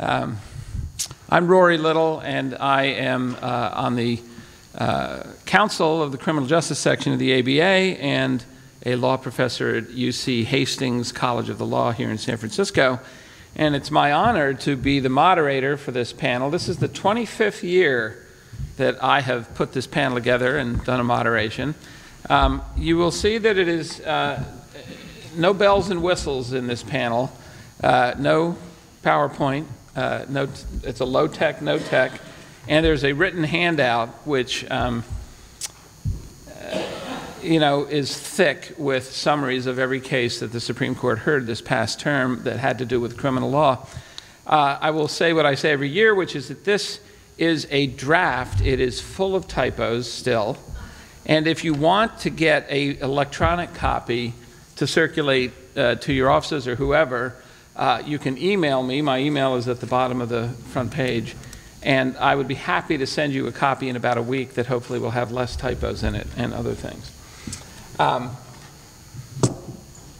I'm Rory Little, and I am on the council of the Criminal Justice Section of the ABA and a law professor at UC Hastings College of the Law here in San Francisco. And it's my honor to be the moderator for this panel. This is the 25th year that I have put this panel together and done a moderation. You will see that it is no bells and whistles in this panel, no PowerPoint, it's a low-tech, no-tech, and there's a written handout which you know, is thick with summaries of every case that the Supreme Court heard this past term that had to do with criminal law. I will say what I say every year, which is that this is a draft. It is full of typos still. And if you want to get an electronic copy to circulate to your offices or whoever, you can email me. My email is at the bottom of the front page. And I would be happy to send you a copy in about a week that hopefully will have less typos in it and other things.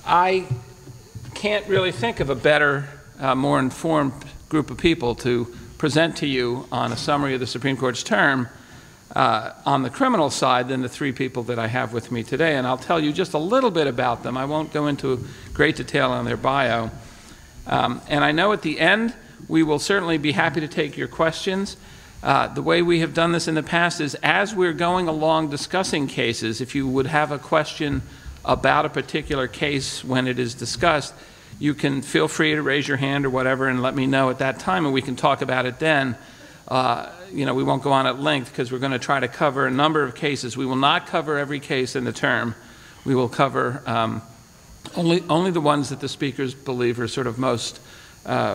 I can't really think of a better, more informed group of people to present to you on a summary of the Supreme Court's term on the criminal side than the three people that I have with me today. And I'll tell you just a little bit about them. I won't go into great detail on their bio. And I know at the end, we will certainly be happy to take your questions. The way we have done this in the past is as we're going along discussing cases, if you would have a question about a particular case when it is discussed, you can feel free to raise your hand or whatever and let me know at that time and we can talk about it then. You know, we won't go on at length because we're going to try to cover a number of cases. We will not cover every case in the term. We will cover only the ones that the speakers believe are sort of most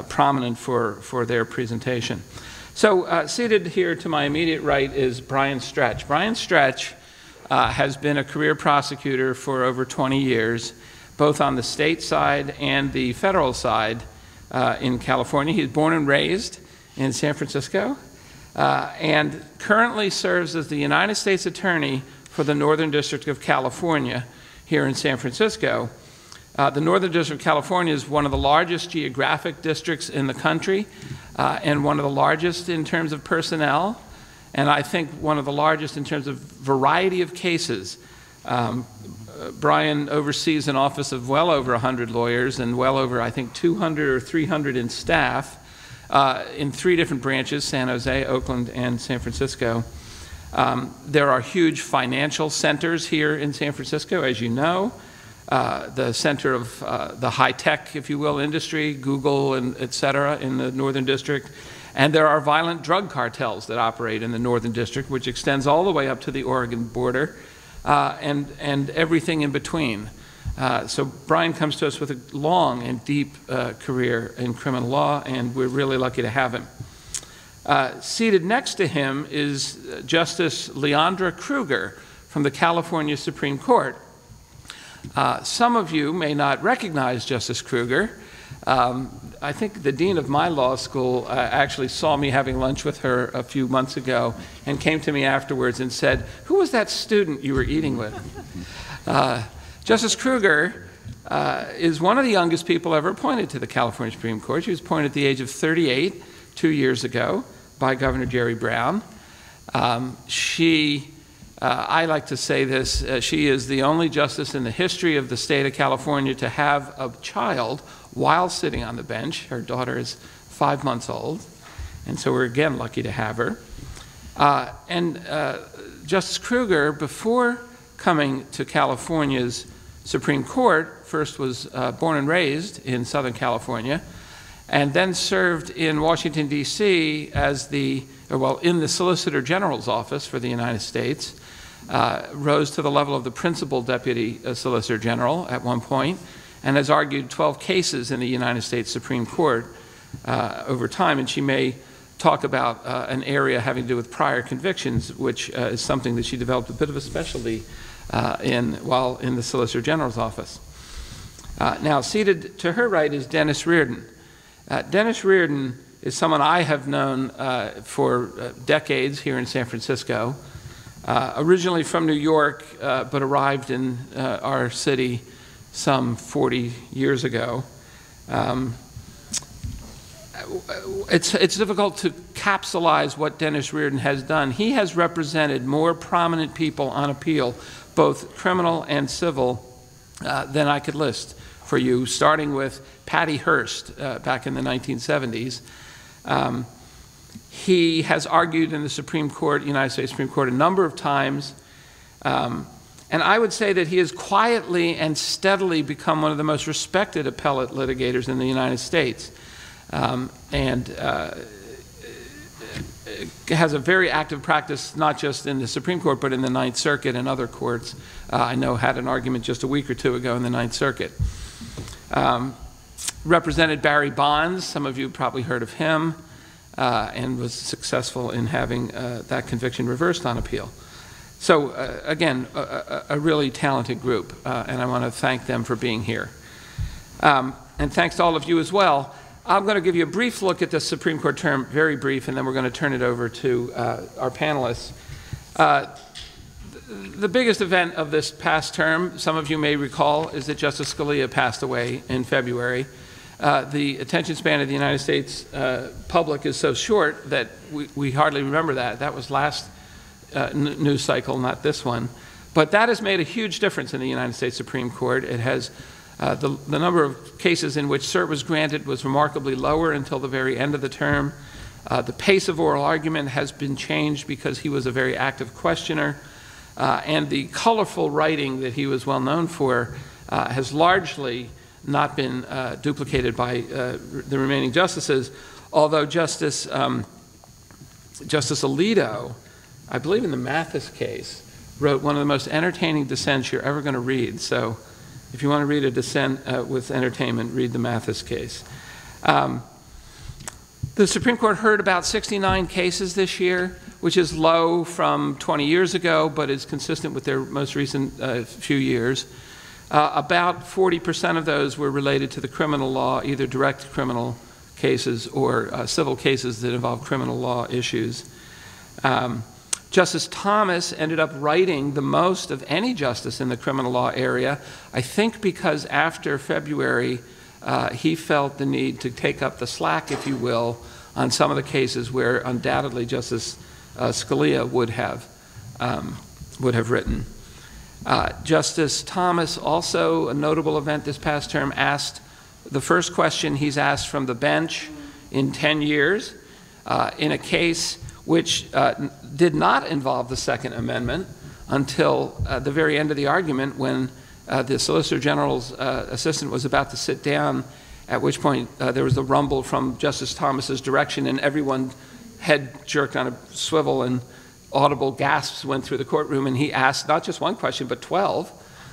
prominent for their presentation. So seated here to my immediate right is Brian Stretch. Brian Stretch has been a career prosecutor for over 20 years, both on the state side and the federal side in California. He's born and raised in San Francisco and currently serves as the United States Attorney for the Northern District of California here in San Francisco. The Northern District of California is one of the largest geographic districts in the country and one of the largest in terms of personnel, and I think one of the largest in terms of variety of cases. Brian oversees an office of well over 100 lawyers and well over, I think, 200 or 300 in staff in three different branches, San Jose, Oakland, and San Francisco. There are huge financial centers here in San Francisco, as you know. The center of the high-tech, if you will, industry, Google, and et cetera, in the Northern District. And there are violent drug cartels that operate in the Northern District, which extends all the way up to the Oregon border and everything in between. So Brian comes to us with a long and deep career in criminal law, and we're really lucky to have him. Seated next to him is Justice Leandra Kruger from the California Supreme Court. Some of you may not recognize Justice Kruger. I think the dean of my law school actually saw me having lunch with her a few months ago and came to me afterwards and said, "Who was that student you were eating with?" Justice Kruger is one of the youngest people ever appointed to the California Supreme Court. She was appointed at the age of 38 2 years ago by Governor Jerry Brown. I like to say this, she is the only justice in the history of the state of California to have a child while sitting on the bench. Her daughter is 5 months old, and so we're again lucky to have her. Justice Kruger, before coming to California's Supreme Court, first was born and raised in Southern California, and then served in Washington, D.C. as in the Solicitor General's office for the United States. Rose to the level of the principal deputy solicitor general at one point and has argued 12 cases in the United States Supreme Court over time, and she may talk about an area having to do with prior convictions, which is something that she developed a bit of a specialty in while in the Solicitor General's office. Now seated to her right is Dennis Riordan. Dennis Riordan is someone I have known for decades here in San Francisco. Originally from New York, but arrived in our city some 40 years ago. it's difficult to capsulize what Dennis Riordan has done. He has represented more prominent people on appeal, both criminal and civil, than I could list for you, starting with Patty Hearst back in the 1970s. He has argued in the Supreme Court, United States Supreme Court, a number of times. And I would say that he has quietly and steadily become one of the most respected appellate litigators in the United States, and has a very active practice, not just in the Supreme Court, but in the Ninth Circuit and other courts. I know had an argument just a week or two ago in the Ninth Circuit. Represented Barry Bonds, some of you probably heard of him, and was successful in having that conviction reversed on appeal. So again, a really talented group, and I want to thank them for being here. And thanks to all of you as well. I'm going to give you a brief look at the Supreme Court term, very brief, and then we're going to turn it over to our panelists. The biggest event of this past term, some of you may recall, is that Justice Scalia passed away in February. The attention span of the United States public is so short that we hardly remember that. That was last news cycle, not this one. But that has made a huge difference in the United States Supreme Court. It has, the number of cases in which cert was granted was remarkably lower until the very end of the term. The pace of oral argument has been changed because he was a very active questioner. And the colorful writing that he was well known for has largely not been duplicated by the remaining justices, although Justice Alito, I believe in the Mathis case, wrote one of the most entertaining dissents you're ever going to read. So if you want to read a dissent with entertainment, read the Mathis case. The Supreme Court heard about 69 cases this year, which is low from 20 years ago, but is consistent with their most recent few years. About 40% of those were related to the criminal law, either direct criminal cases or civil cases that involve criminal law issues. Justice Thomas ended up writing the most of any justice in the criminal law area, I think because after February, he felt the need to take up the slack, if you will, on some of the cases where undoubtedly Justice Scalia would have written. Justice Thomas, also a notable event this past term, asked the first question he's asked from the bench in 10 years in a case which did not involve the Second Amendment until the very end of the argument when the Solicitor General's assistant was about to sit down, at which point there was the rumble from Justice Thomas's direction and everyone head jerked on a swivel and audible gasps went through the courtroom, and he asked not just one question but 12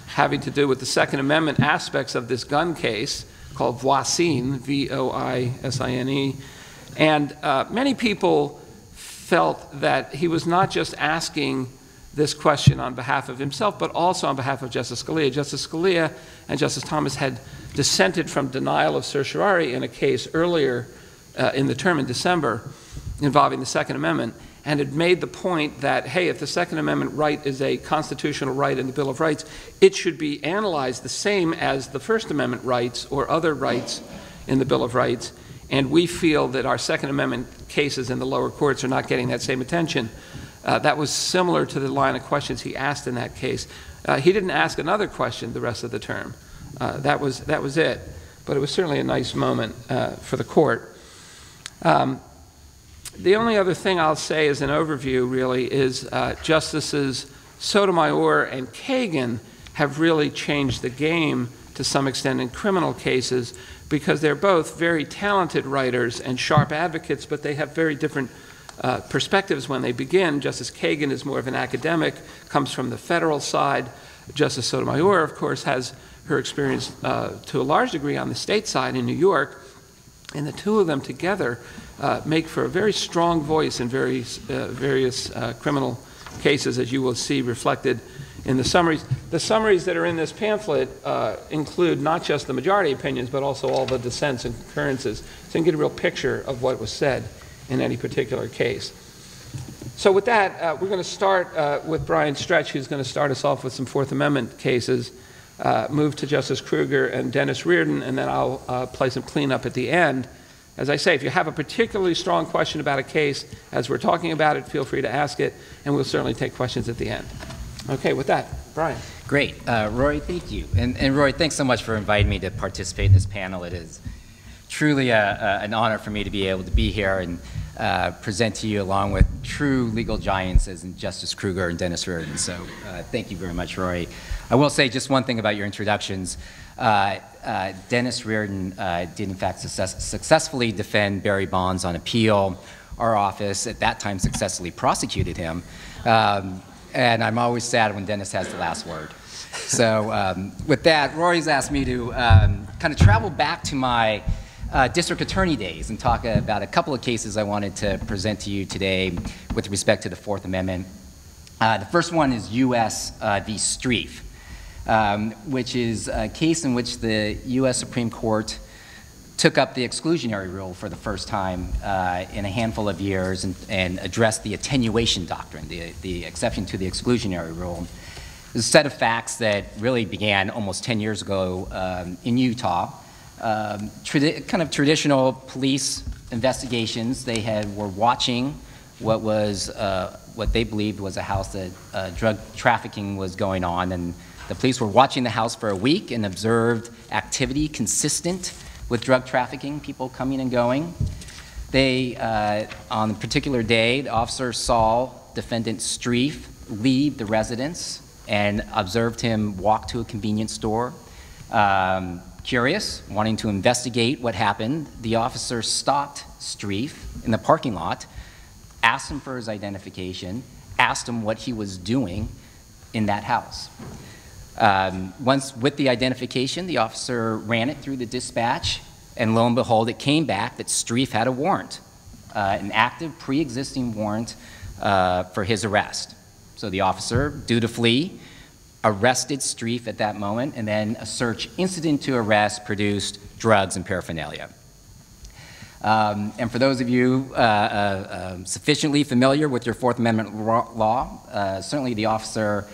having to do with the Second Amendment aspects of this gun case called Voisine, V-O-I-S-I-N-E, and many people felt that he was not just asking this question on behalf of himself, but also on behalf of Justice Scalia. Justice Scalia and Justice Thomas had dissented from denial of certiorari in a case earlier in the term in December involving the Second Amendment, and had made the point that, hey, if the Second Amendment right is a constitutional right in the Bill of Rights, it should be analyzed the same as the First Amendment rights or other rights in the Bill of Rights. And we feel that our Second Amendment cases in the lower courts are not getting that same attention. That was similar to the line of questions he asked in that case. He didn't ask another question the rest of the term. That was it. But it was certainly a nice moment for the court. The only other thing I'll say as an overview, really, is Justices Sotomayor and Kagan have really changed the game to some extent in criminal cases, because they're both very talented writers and sharp advocates, but they have very different perspectives when they begin. Justice Kagan is more of an academic, comes from the federal side. Justice Sotomayor, of course, has her experience to a large degree on the state side in New York, and the two of them together make for a very strong voice in various criminal cases, as you will see reflected in the summaries. The summaries that are in this pamphlet include not just the majority opinions, but also all the dissents and concurrences, so you can get a real picture of what was said in any particular case. So with that, we're going to start with Brian Stretch, who's going to start us off with some Fourth Amendment cases, move to Justice Kruger and Dennis Riordan, and then I'll play some cleanup at the end As I say, if you have a particularly strong question about a case as we're talking about it, feel free to ask it, and we'll certainly take questions at the end. Okay, with that, Brian. Great. Rory, thank you. And Rory, thanks so much for inviting me to participate in this panel. It is truly an honor for me to be able to be here and present to you along with true legal giants as in Justice Kruger and Dennis Riordan. So thank you very much, Rory. I will say just one thing about your introductions. Dennis Riordan did, in fact, successfully defend Barry Bonds on appeal. Our office at that time successfully prosecuted him. And I'm always sad when Dennis has the last word. So with that, Rory's asked me to kind of travel back to my district attorney days and talk about a couple of cases I wanted to present to you today with respect to the Fourth Amendment. The first one is U.S. v. Streiff. Which is a case in which the U.S. Supreme Court took up the exclusionary rule for the first time in a handful of years and addressed the attenuation doctrine, the exception to the exclusionary rule. It's a set of facts that really began almost 10 years ago in Utah. Kind of traditional police investigations. They were watching what was what they believed was a house that drug trafficking was going on, and the police were watching the house for a week and observed activity consistent with drug trafficking, people coming and going. They, on a particular day, the officer saw defendant Streiff leave the residence and observed him walk to a convenience store. Curious, wanting to investigate what happened, the officer stopped Streiff in the parking lot, asked him for his identification, asked him what he was doing in that house. Once with the identification, the officer ran it through the dispatch, and lo and behold, it came back that Streiff had a warrant, an active pre-existing warrant for his arrest. So the officer, dutifully, arrested Streiff at that moment, and then a search incident to arrest produced drugs and paraphernalia. And for those of you sufficiently familiar with your Fourth Amendment law, certainly the officer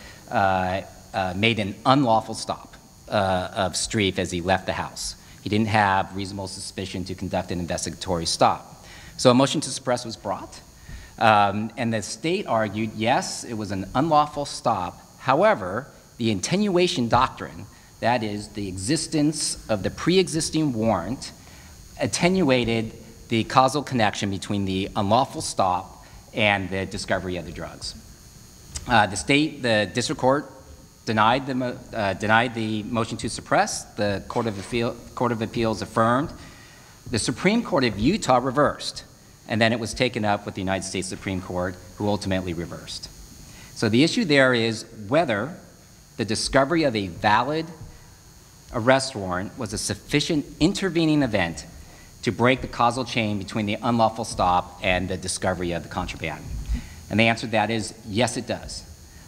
made an unlawful stop of Streiff as he left the house. He didn't have reasonable suspicion to conduct an investigatory stop. So a motion to suppress was brought, and the state argued, yes, it was an unlawful stop. However, the attenuation doctrine, that is, the existence of the pre-existing warrant, attenuated the causal connection between the unlawful stop and the discovery of the drugs. The district court, denied the motion to suppress. The Court of Appeals affirmed. The Supreme Court of Utah reversed, and then it was taken up with the United States Supreme Court, who ultimately reversed. So the issue there is whether the discovery of a valid arrest warrant was a sufficient intervening event to break the causal chain between the unlawful stop and the discovery of the contraband. And the answer to that is, yes, it does,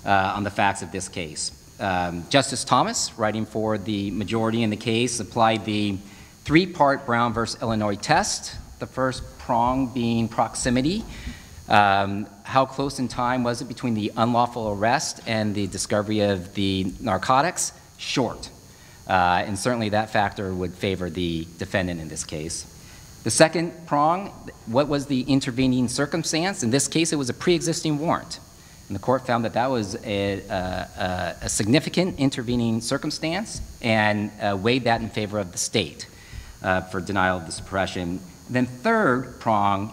on the facts of this case. Justice Thomas, writing for the majority in the case, applied the three-part Brown versus Illinois test, the first prong being proximity. How close in time was it between the unlawful arrest and the discovery of the narcotics? Short. And certainly that factor would favor the defendant in this case. The second prong, what was the intervening circumstance? In this case, it was a pre-existing warrant. And the court found that that was a significant intervening circumstance and weighed that in favor of the state for denial of the suppression. Then third prong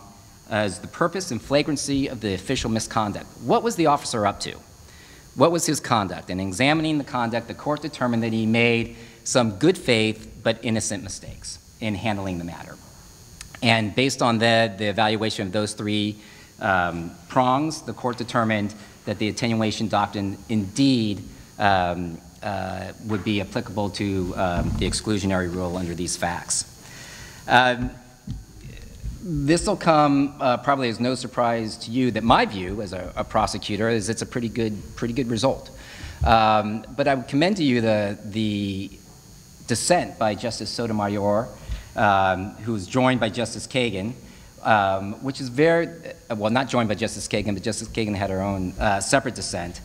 is the purpose and flagrancy of the official misconduct. What was the officer up to? What was his conduct? And examining the conduct, the court determined that he made some good faith but innocent mistakes in handling the matter. And based on the evaluation of those three prongs, the court determined that the attenuation doctrine indeed would be applicable to the exclusionary rule under these facts. This will come probably as no surprise to you that my view as a prosecutor is it's a pretty good result. But I would commend to you the dissent by Justice Sotomayor, who was joined by Justice Kagan. Which is very, well, not joined by Justice Kagan, but Justice Kagan had her own separate dissent.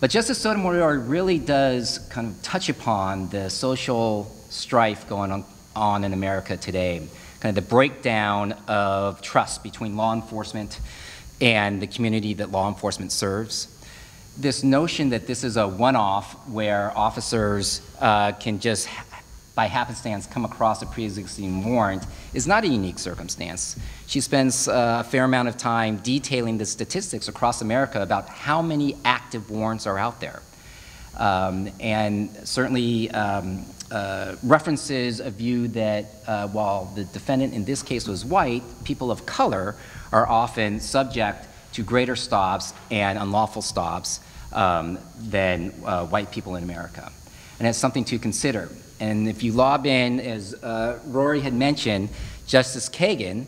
But Justice Sotomayor really does kind of touch upon the social strife going on in America today, kind of the breakdown of trust between law enforcement and the community that law enforcement serves. This notion that this is a one-off where officers can just, by happenstance, come across a pre-existing warrant is not a unique circumstance. She spends a fair amount of time detailing the statistics across America about how many active warrants are out there. And certainly references a view that while the defendant in this case was white, people of color are often subject to greater stops and unlawful stops than white people in America. And it's something to consider. And if you lob in, as Rory had mentioned, Justice Kagan,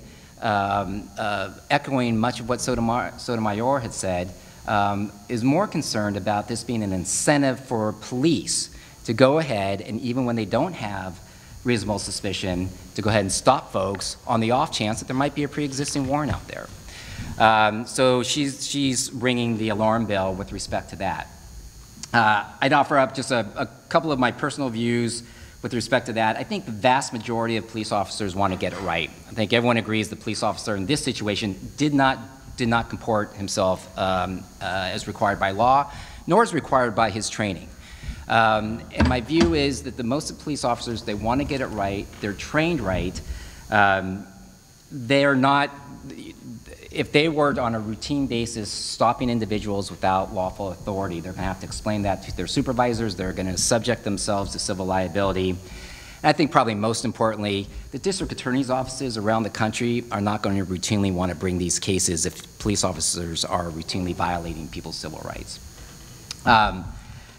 echoing much of what Sotomayor had said, is more concerned about this being an incentive for police to go ahead and even when they don't have reasonable suspicion, to go ahead and stop folks on the off chance that there might be a pre-existing warrant out there. So she's ringing the alarm bell with respect to that. I'd offer up just a couple of my personal views with respect to that. I think the vast majority of police officers want to get it right. I think everyone agrees the police officer in this situation did not comport himself as required by law, nor as required by his training. And my view is that the most of police officers, they want to get it right, they're trained right. They're not, if they were on a routine basis stopping individuals without lawful authority, they're going to have to explain that to their supervisors, they're going to subject themselves to civil liability. And I think probably most importantly, the district attorney's offices around the country are not going to routinely want to bring these cases if police officers are routinely violating people's civil rights.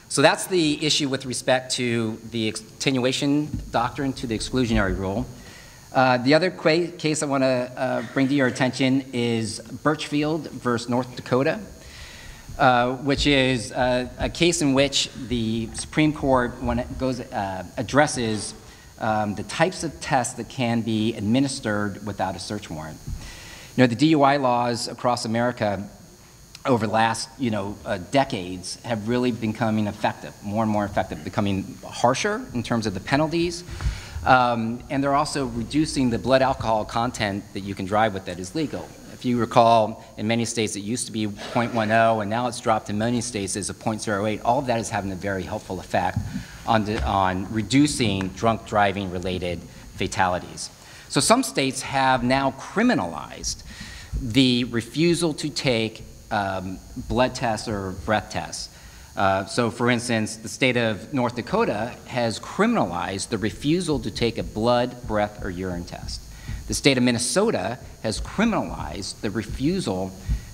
So that's the issue with respect to the attenuation doctrine to the exclusionary rule. The other case I want to bring to your attention is Birchfield v. North Dakota, which is a case in which the Supreme Court, when it goes, addresses the types of tests that can be administered without a search warrant. You know, the DUI laws across America over the last decades have really becoming effective, more and more effective, becoming harsher in terms of the penalties. And they're also reducing the blood alcohol content that you can drive with that is legal. If you recall, in many states it used to be 0.10 and now it's dropped in many states as a 0.08. All of that is having a very helpful effect on reducing drunk driving related fatalities. So some states have now criminalized the refusal to take blood tests or breath tests. So for instance, the state of North Dakota has criminalized the refusal to take a blood, breath, or urine test. The state of Minnesota has criminalized the refusal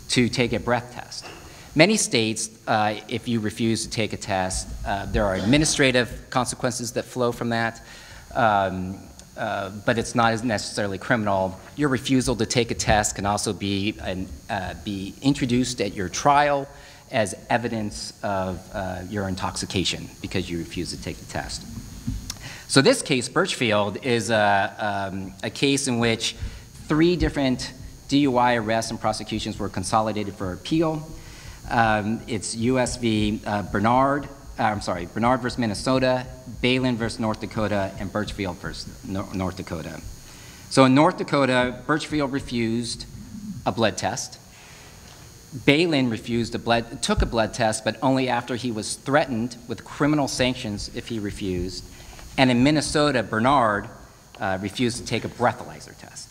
to take a breath test. Many states, if you refuse to take a test, there are administrative consequences that flow from that, but it's not necessarily criminal. Your refusal to take a test can also be introduced at your trial as evidence of your intoxication because you refuse to take the test. So this case, Birchfield, is a case in which three different DUI arrests and prosecutions were consolidated for appeal. It's U.S. v. Bernard versus Minnesota, Beylin versus North Dakota, and Birchfield versus North Dakota. So in North Dakota, Birchfield refused a blood test. Beylin took a blood test, but only after he was threatened with criminal sanctions if he refused. And in Minnesota, Bernard refused to take a breathalyzer test.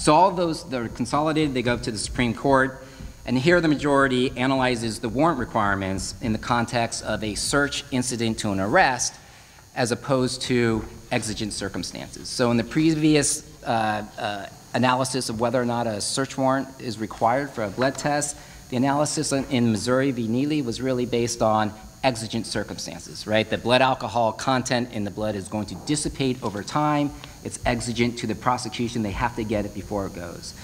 So all those that are consolidated, they go up to the Supreme Court. And here the majority analyzes the warrant requirements in the context of a search incident to an arrest as opposed to exigent circumstances. So in the previous analysis of whether or not a search warrant is required for a blood test, the analysis in Missouri v. Neely was really based on exigent circumstances, right? The blood alcohol content in the blood is going to dissipate over time. It's exigent to the prosecution. They have to get it before it goes.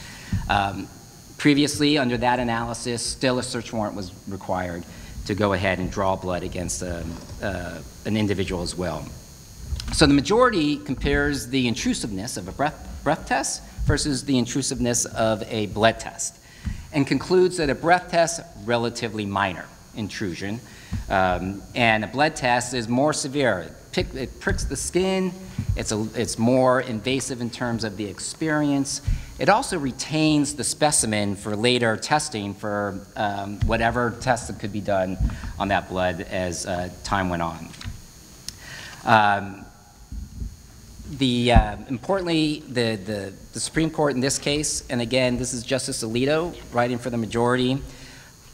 Previously, under that analysis, still a search warrant was required to go ahead and draw blood against an individual as well. So the majority compares the intrusiveness of a breath test versus the intrusiveness of a blood test, and concludes that a breath test, relatively minor intrusion, and a blood test is more severe. It pricks the skin, It's more invasive in terms of the experience. It also retains the specimen for later testing for whatever tests that could be done on that blood as time went on. Importantly, the Supreme Court in this case, and again, this is Justice Alito writing for the majority,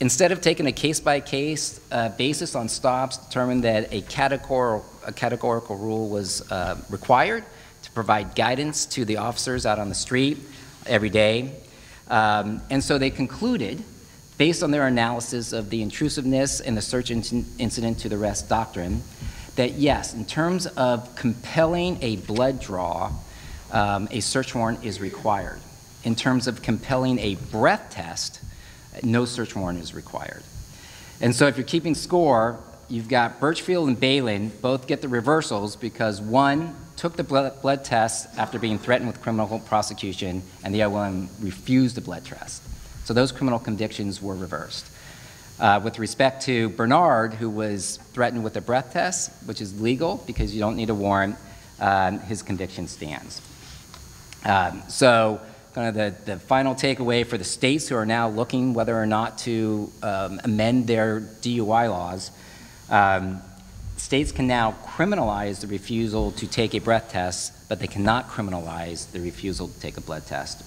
instead of taking a case-by-case basis on stops, determined that a categorical rule was required to provide guidance to the officers out on the street every day. And so they concluded, based on their analysis of the intrusiveness and the search incident to the rest doctrine, that yes, in terms of compelling a blood draw, a search warrant is required. In terms of compelling a breath test, no search warrant is required. And so if you're keeping score, you've got Birchfield and Beylin both get the reversals because one took the blood test after being threatened with criminal prosecution and the other one refused the blood test. So those criminal convictions were reversed. With respect to Bernard, who was threatened with a breath test, which is legal because you don't need a warrant, his conviction stands. So kind of the final takeaway for the states who are now looking whether or not to amend their DUI laws, states can now criminalize the refusal to take a breath test, but they cannot criminalize the refusal to take a blood test.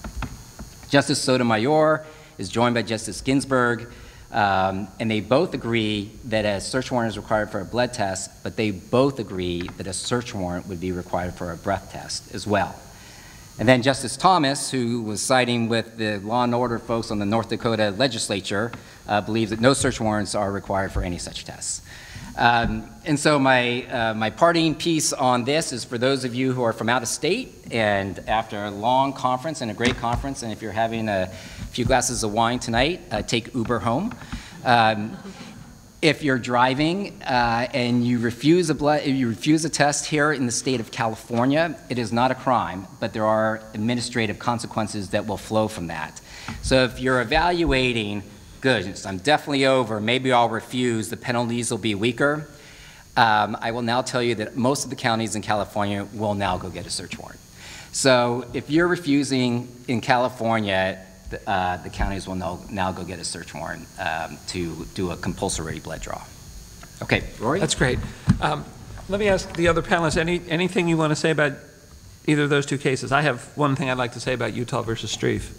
Justice Sotomayor is joined by Justice Ginsburg. And they both agree that a search warrant is required for a blood test, but they both agree that a search warrant would be required for a breath test as well. And then Justice Thomas, who was siding with the law and order folks on the North Dakota legislature, believes that no search warrants are required for any such tests. And so my parting piece on this is for those of you who are from out of state and after a long conference and a great conference, and if you're having a few glasses of wine tonight, take Uber home. If you're driving and you refuse a test here in the state of California, it is not a crime, but there are administrative consequences that will flow from that. So if you're evaluating, goodness, I'm definitely over, maybe I'll refuse, the penalties will be weaker. I will now tell you that most of the counties in California will now go get a search warrant. So if you're refusing in California, the counties will now go get a search warrant to do a compulsory blood draw. Okay, Rory? That's great. Let me ask the other panelists, anything you want to say about either of those two cases? I have one thing I'd like to say about Utah versus Streiff.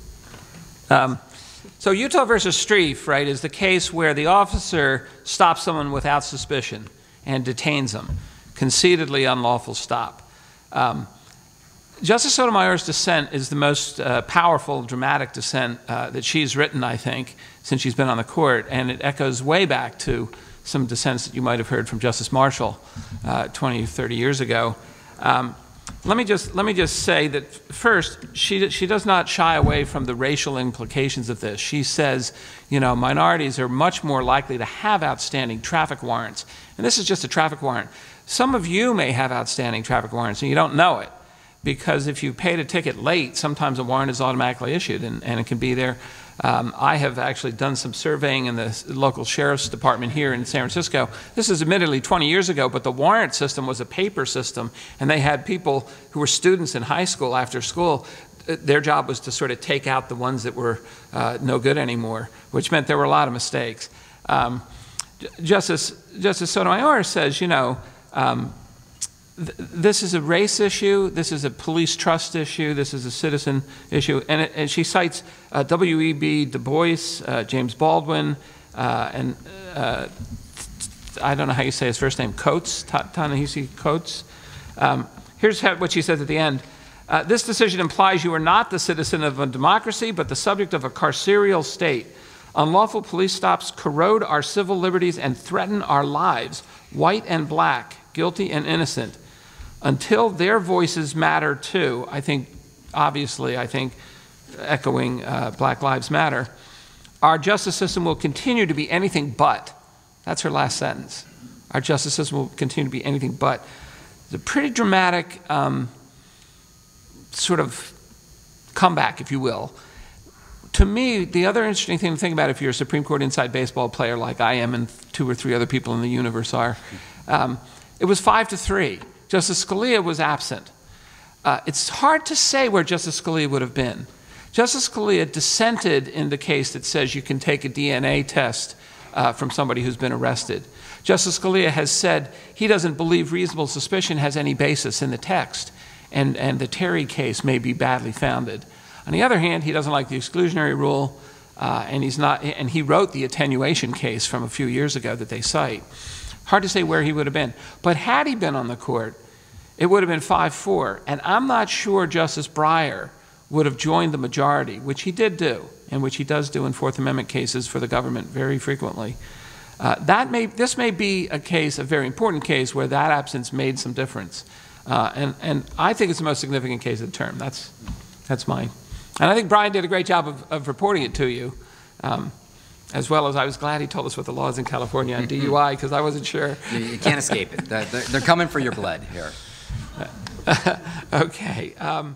So Utah versus Streiff, right, is the case where the officer stops someone without suspicion and detains them, conceitedly unlawful stop. Justice Sotomayor's dissent is the most powerful, dramatic dissent that she's written, I think, since she's been on the court, and it echoes way back to some dissents that you might have heard from Justice Marshall 20, 30 years ago. Let me just say that first, she does not shy away from the racial implications of this. She says, you know, minorities are much more likely to have outstanding traffic warrants, and this is just a traffic warrant. Some of you may have outstanding traffic warrants, and you don't know it. Because if you paid a ticket late, sometimes a warrant is automatically issued, and it can be there. I have actually done some surveying in the local sheriff's department here in San Francisco. This is admittedly 20 years ago, but the warrant system was a paper system, and they had people who were students in high school after school. Their job was to sort of take out the ones that were no good anymore, which meant there were a lot of mistakes. Justice Sotomayor says, you know, this is a race issue, this is a police trust issue, this is a citizen issue, and she cites W.E.B. Du Bois, James Baldwin, and I don't know how you say his first name, Coates, Ta-Nehisi Coates. Here's what she says at the end. This decision implies you are not the citizen of a democracy, but the subject of a carceral state. Unlawful police stops corrode our civil liberties and threaten our lives, white and black, guilty and innocent. Until their voices matter too, I think, obviously, I think, echoing Black Lives Matter, our justice system will continue to be anything but. That's her last sentence. Our justice system will continue to be anything but. It's a pretty dramatic sort of comeback, if you will. To me, the other interesting thing to think about if you're a Supreme Court inside baseball player like I am and two or three other people in the universe are, it was 5-3. Justice Scalia was absent. It's hard to say where Justice Scalia would have been. Justice Scalia dissented in the case that says you can take a DNA test from somebody who's been arrested. Justice Scalia has said he doesn't believe reasonable suspicion has any basis in the text, and the Terry case may be badly founded. On the other hand, he doesn't like the exclusionary rule, and he wrote the attenuation case from a few years ago that they cite. Hard to say where he would have been. But had he been on the court, it would have been 5-4, and I'm not sure Justice Breyer would have joined the majority, which he did do, and which he does do in Fourth Amendment cases for the government very frequently. This may be a case, a very important case, where that absence made some difference. And I think it's the most significant case of the term. That's mine. And I think Brian did a great job of reporting it to you, as well as I was glad he told us what the law is in California on DUI, because I wasn't sure. You can't escape it. They're coming for your blood here. Okay.